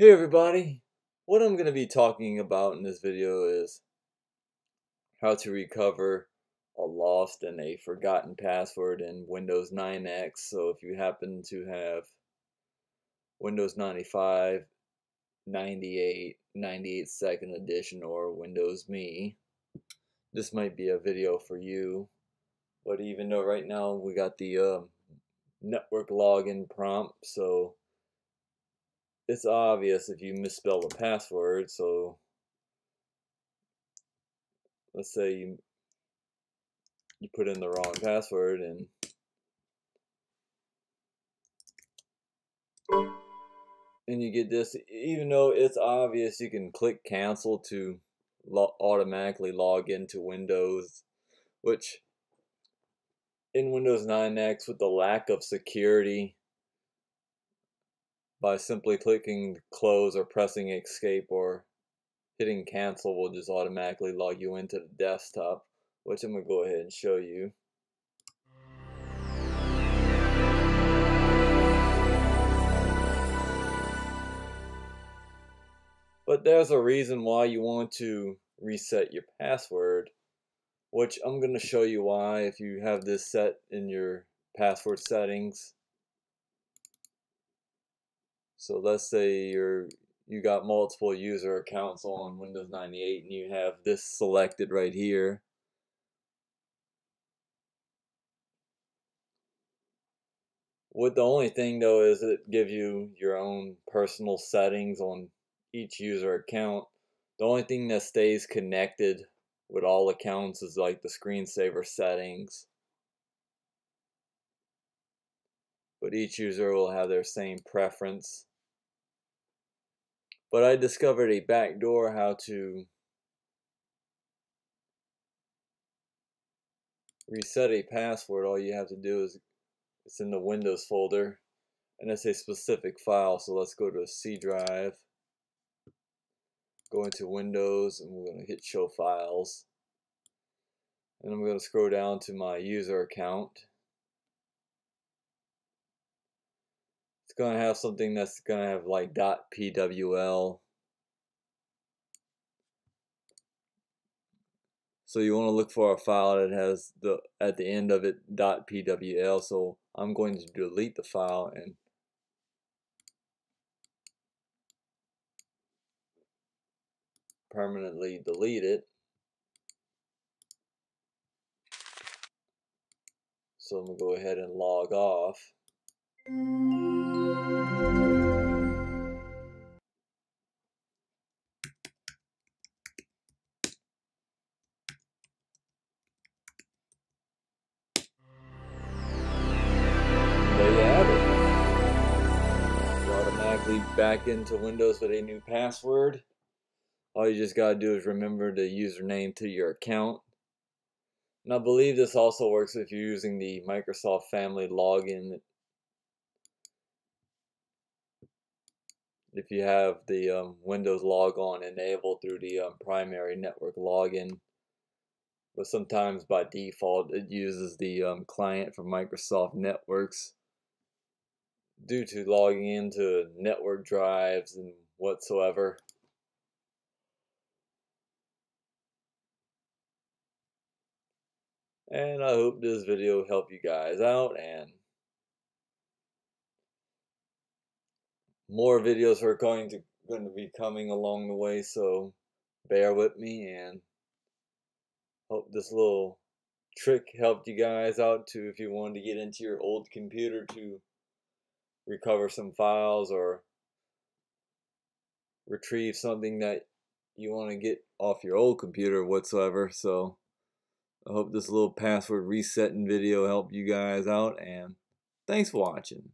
Hey everybody, what I'm going to be talking about in this video is how to recover a lost and a forgotten password in Windows 9X. So if you happen to have Windows 95, 98, 92nd edition or Windows Me, this might be a video for you. But even though right now we got the network login prompt, so it's obvious if you misspell a password. So let's say you put in the wrong password and you get this. Even though it's obvious, you can click cancel to automatically log into Windows, which in Windows 9X, with the lack of security, by simply clicking close or pressing escape or hitting cancel will just automatically log you into the desktop, which I'm going to go ahead and show you. But there's a reason why you want to reset your password, which I'm going to show you why if you have this set in your password settings. So let's say you got multiple user accounts on Windows 98 and you have this selected right here. What the only thing though is it gives you your own personal settings on each user account. The only thing that stays connected with all accounts is like the screensaver settings. But each user will have their same preference. But I discovered a backdoor how to reset a password. All you have to do is, it's in the Windows folder, and it's a specific file. So let's go to a C drive, go into Windows, and we're going to hit Show Files. And I'm going to scroll down to my user account. It's going to have something that's going to have like .pwl. So you want to look for a file that has the at the end of it .pwl. So I'm going to delete the file and permanently delete it. So I'm going to go ahead and log off. Back into Windows with a new password. All you just gotta do is remember the username to your account. And I believe this also works if you're using the Microsoft Family Login. If you have the Windows Logon enabled through the primary network login. But sometimes by default it uses the client from Microsoft Networks, due to logging into network drives and whatsoever. And I hope this video helped you guys out, and more videos are going to be coming along the way, so bear with me, and hope this little trick helped you guys out too if you wanted to get into your old computer to recover some files or retrieve something that you want to get off your old computer whatsoever. So I hope this little password resetting video helped you guys out, and thanks for watching.